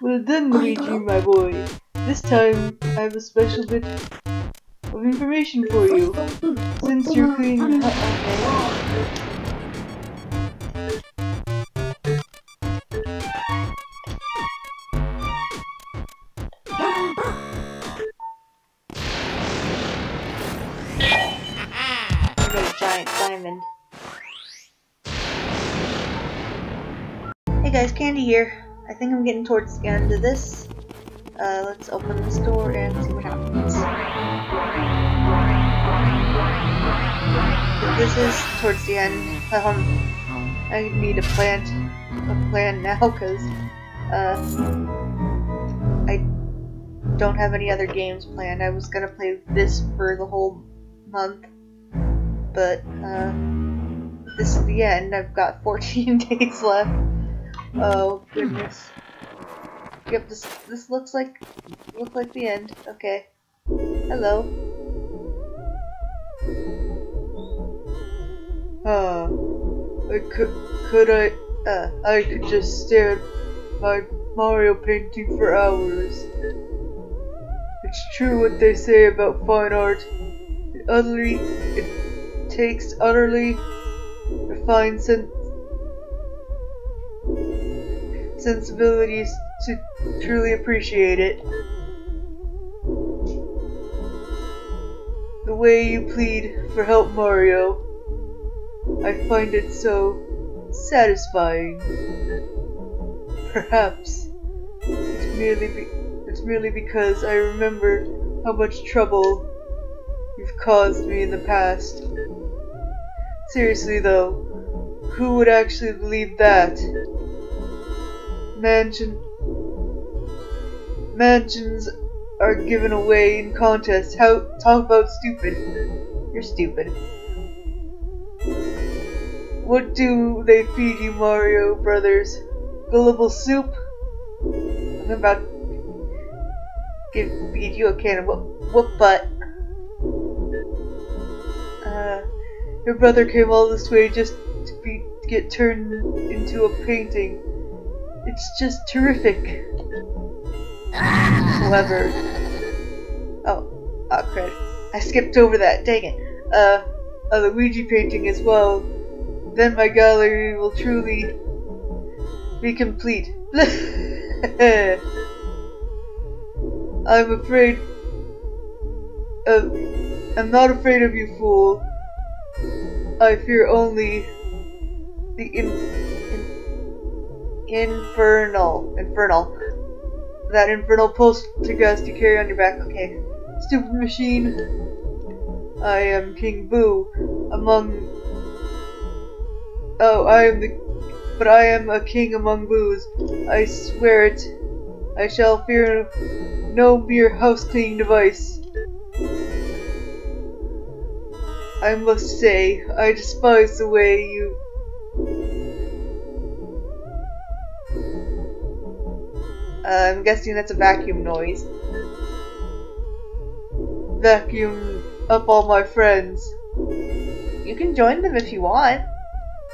Well done, Luigi, my boy. This time, I have a special bit of information for you. Since you're cleaning up I got a giant diamond. Hey guys, Candy here. I think I'm getting towards the end of this. Let's open this door and see what happens. This is towards the end. I need a plan now because I don't have any other games planned. I was gonna play this for the whole month, but this is the end. I've got 14 days left. Oh goodness. Yep, this looks like the end. Okay. Hello. I could just stare at my Mario painting for hours. It's true what they say about fine art. It takes utterly refined sensibilities to truly appreciate it. The way you plead for help, Mario, I find it so satisfying. Perhaps it's merely because I remember how much trouble you've caused me in the past. Seriously though, who would actually believe that? Mansions are given away in contests. How talk about stupid? You're stupid. What do they feed you, Mario Brothers? Gullible soup? I'm about to feed you a can of what butt? Your brother came all this way just to get turned into a painting. It's just terrific. However, oh crud, I skipped over that. Dang it. A Luigi painting as well. Then my gallery will truly be complete. I'm not afraid of you, fool. I fear only the infernal. That infernal poltergust you carry on your back. Okay. Stupid machine. I am King Boo among. Oh, I am the. But I am a king among boos. I swear it. I shall fear no mere house cleaning device. I must say, I despise the way you. I'm guessing that's a vacuum noise. Vacuum up all my friends. You can join them if you want.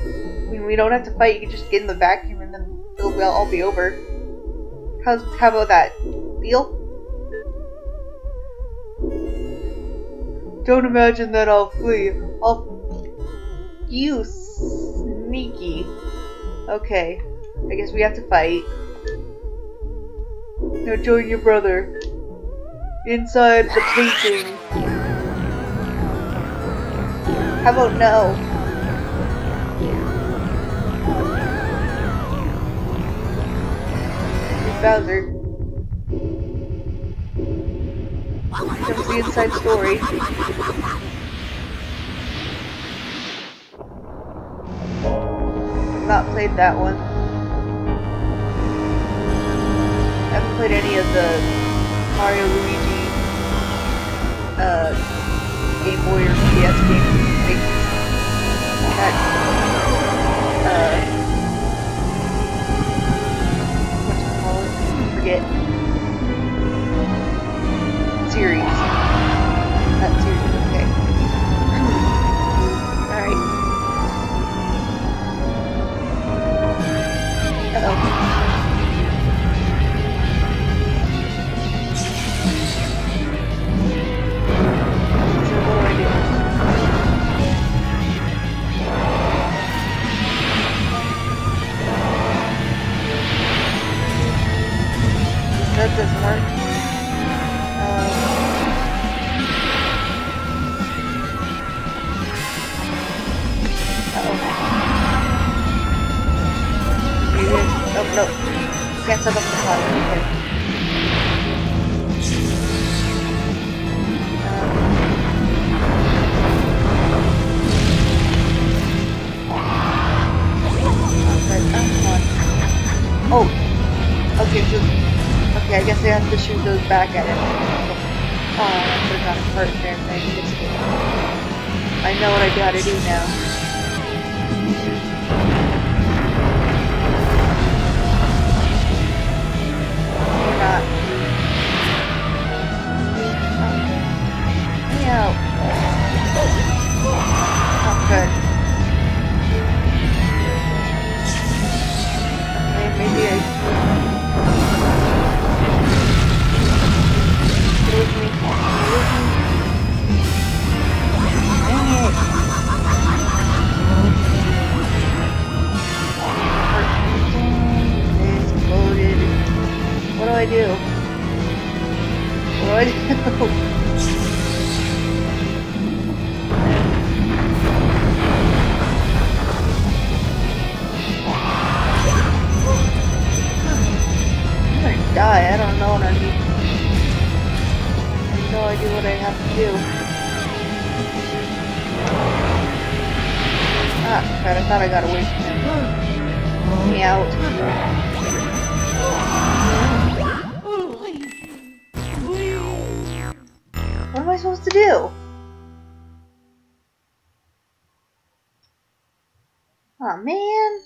I mean, we don't have to fight, you can just get in the vacuum and then it'll all be over. How about that? Deal? Don't imagine that I'll flee. You sneaky. Okay. I guess we have to fight. Now join your brother. Inside the painting. How about no? It's Bowser. That was the inside story. I've not played that one. I haven't played any of the Mario Luigi Game Boy or PS games. What do you call it? Forget. Series. That series, okay. Alright. Uh-oh. that doesn't work. Oh no. Can't set up the pot. Okay. Oh. Okay, so okay, I guess they have to shoot those back at it. Oh, I should have gotten hurt there. I know what I gotta do now. Aw, man.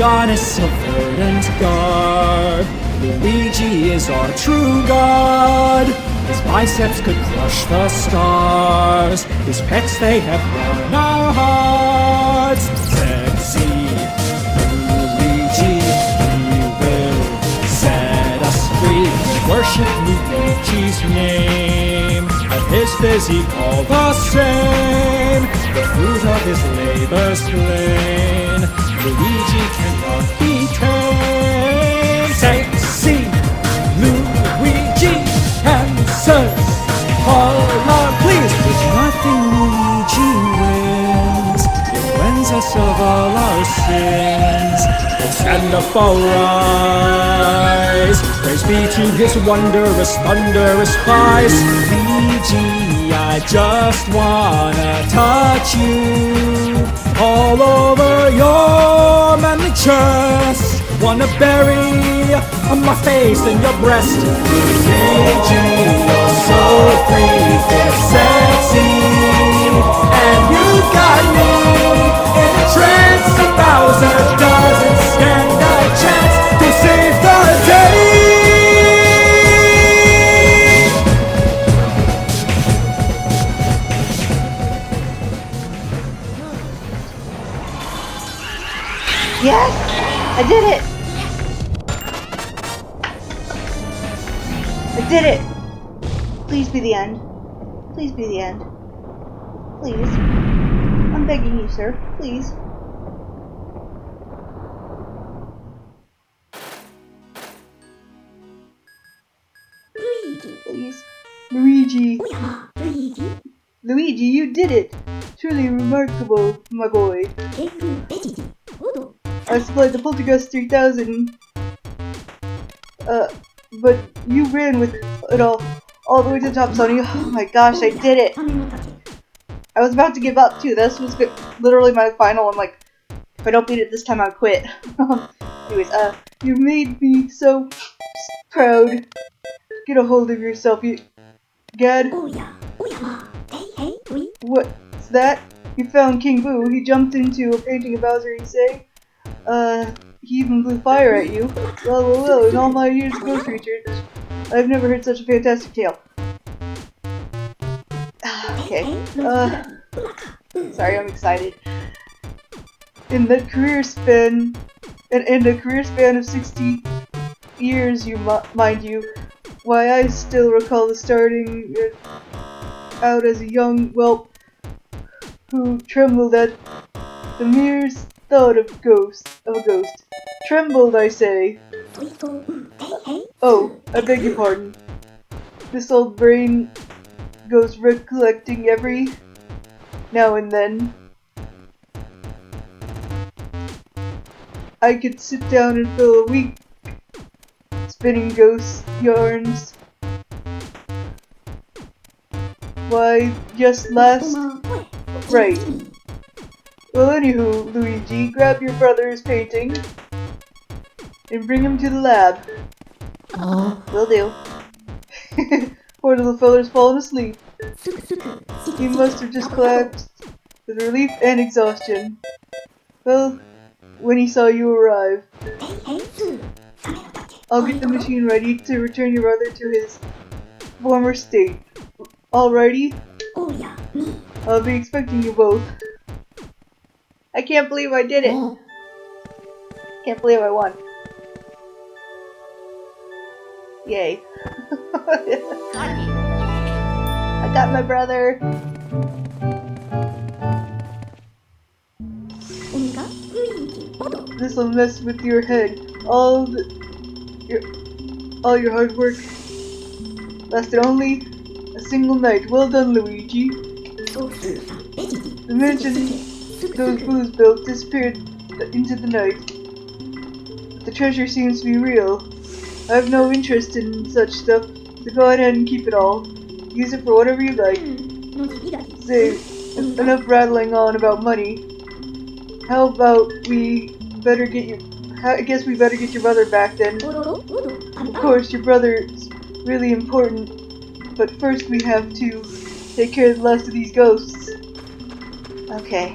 Adonis of verdant garb. Luigi is our true god. His biceps could crush the stars. His pets, they have won our hearts. Sexy Luigi, he will set us free. Worship Luigi's name, and his physique all the same. The fruit of his labor's plain. Luigi cannot be tamed. Sexy Luigi answers all our pleas. There's nothing Luigi wins. It wins us of all our sins. Stand up, arise. Praise be to his wondrous, thunderous cries. Luigi, I just wanna touch you. All over your manly chest. Wanna bury my face in your breast. Luigi, you're so free. You're sexy, and you got me in a trance. A Bowser doesn't stand a chance to save the Yes! I did it! I did it! Please be the end. Please be the end. Please. I'm begging you, sir. Please. Luigi. Please. Luigi. Luigi. Luigi, you did it! Truly remarkable, my boy. I split the Poltergust 3000, but you ran with it all the way to the top, Sonny. Oh my gosh, I did it! I was about to give up, too. This was literally my final. I'm like, if I don't beat it this time, I'll quit. Anyways, you made me so proud. Get a hold of yourself, you Gadd. What's that? You found King Boo. He jumped into a painting of Bowser, you say? He even blew fire at you. Well, in all my years of ghost creatures, I've never heard such a fantastic tale. Okay, sorry, I'm excited. In a career span of 60 years, mind you, why, I still recall the starting out as a young whelp who trembled at the mere thought of a ghost. Trembled, I say. Oh, I beg your pardon. This old brain goes recollecting every now and then. I could sit down and fill a week spinning ghost yarns. Why, just last... Right. Well, anywho, Luigi, grab your brother's painting and bring him to the lab. Will do. Poor little fella's fallen asleep. He must have just collapsed with relief and exhaustion. Well, when he saw you arrive. I'll get the machine ready to return your brother to his former state. Alrighty? I'll be expecting you both. I can't believe I did it. Can't believe I won. Yay. I got my brother. This'll mess with your head. All your hard work lasted only a single night. Well done, Luigi. The mansion those boos built disappeared into the night. But the treasure seems to be real. I have no interest in such stuff, so go ahead and keep it all. Use it for whatever you like. Say, enough rattling on about money. How about we better get you... I guess we better get your brother back then. Of course, your brother's really important, but first we have to take care of the last of these ghosts. Okay.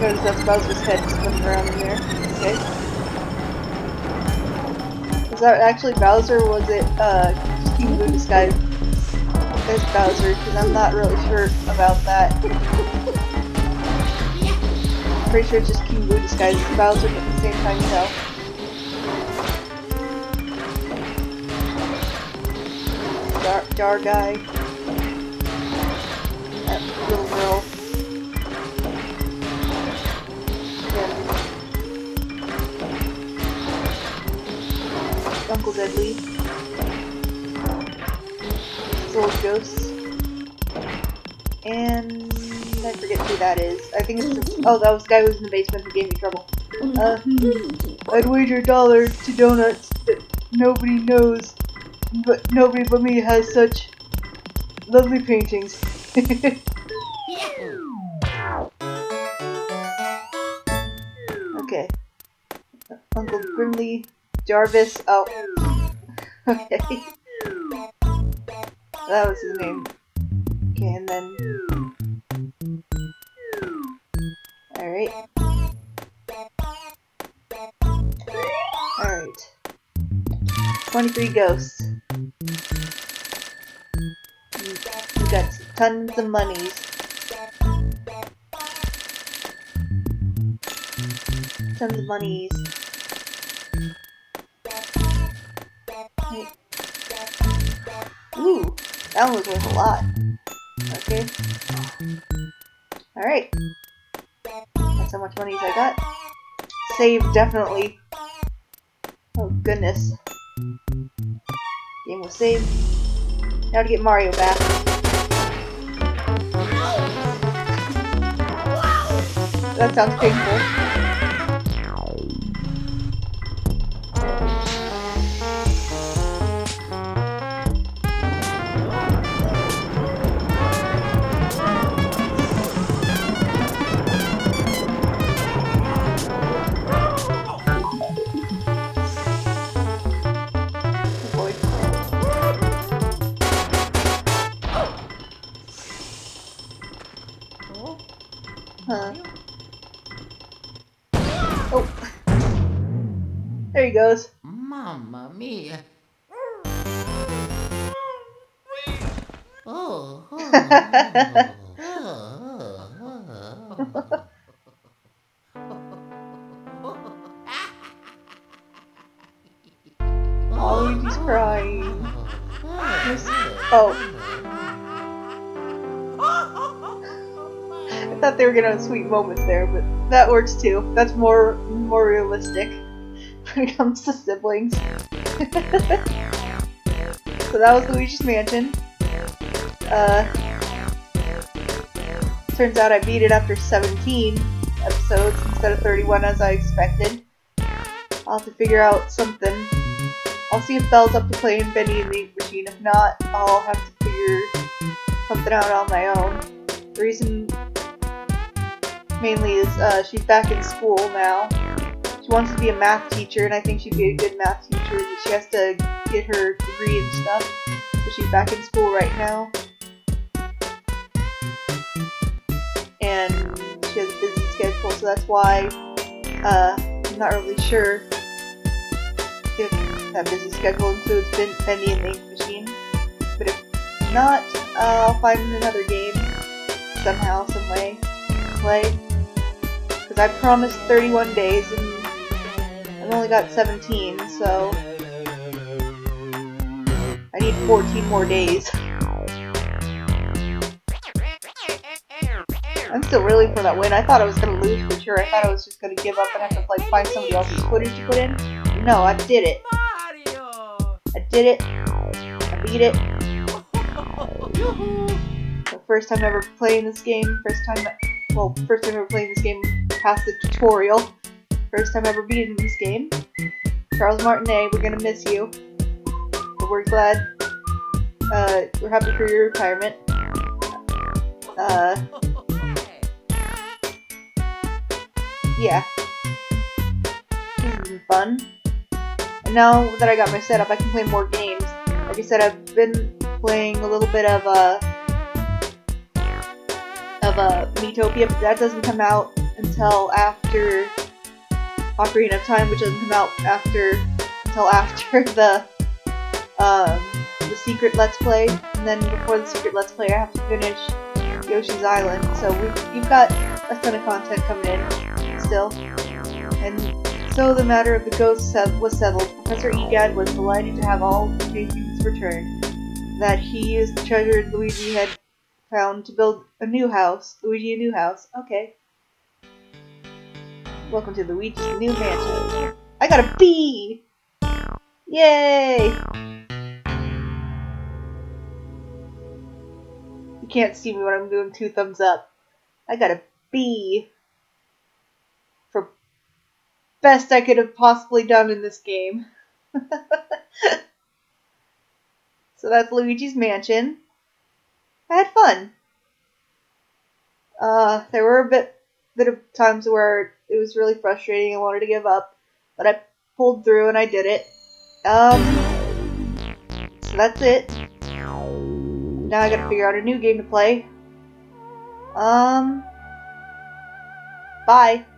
because the Bowser's head was around in there. Okay. Was that actually Bowser? Or was it King Boo disguised as Bowser? Because I'm not really sure about that. I'm pretty sure it's just King Boo disguised as Bowser, but at the same time, you know. Jar guy. That little girl. Yeah. Uncle Deadly. Soul Ghost. And I forget who that is. I think it's the, oh, that was the guy who was in the basement who gave me trouble. I'd wager $1 to donuts that nobody knows. But nobody but me has such lovely paintings. Okay. Uncle Grimly, Jarvis, oh. Okay. That was his name. Okay, and then... Alright. Alright. 23 ghosts. We got tons of monies. Tons of monies. Wait. Ooh, that one was worth a lot. Okay. Alright. That's how much monies I got. Save, definitely. Oh, goodness. Game was saved. Now to get Mario back. That sounds painful. There he goes. Mamma mia. Oh. Oh, he's crying. Oh. I thought they were gonna have sweet moments there, but that works too. That's more realistic. When it comes to siblings. So that was Luigi's Mansion. Turns out I beat it after 17 episodes instead of 31 as I expected. I'll have to figure out something. I'll see if Belle's up to playing Bendy and the Ink Machine. If not, I'll have to figure something out on my own. The reason mainly is she's back in school now. She wants to be a math teacher, and I think she'd be a good math teacher, but she has to get her degree and stuff, so she's back in school right now. And she has a busy schedule, so that's why I'm not really sure if that busy schedule includes Bendy and the Ink Machine. But if not, I'll find another game somehow, some way to play. Because I promised 31 days, and I've only got 17, so I need 14 more days. I'm still reeling for that win. I thought I was gonna lose for sure. I thought I was just gonna give up and have to like find somebody else's footage to put in. No, I did it. I did it. I beat it. The first time ever playing this game. First time ever playing this game past the tutorial. First time ever beating this game. Charles Martinet, we're gonna miss you. But we're glad. We're happy for your retirement. Yeah. This has been fun. And now that I got my setup, I can play more games. Like I said, I've been playing a little bit of Miitopia, but that doesn't come out until after Ocarina of Time, which doesn't come out until after the secret Let's Play, and then before the secret Let's Play, I have to finish Yoshi's Island. So we've got a ton of content coming in still. And so the matter of the ghosts was settled. Professor E. Gadd was delighted to have all the paintings returned. That he used the treasure Luigi had found to build a new house. Luigi, a new house. Okay. Welcome to Luigi's new mansion. I got a B! Yay! You can't see me when I'm doing two thumbs up. I got a B. For best I could have possibly done in this game. So that's Luigi's Mansion. I had fun. There were a bit of times where it was really frustrating and wanted to give up, but I pulled through and I did it. So that's it. Now I gotta figure out a new game to play. Bye.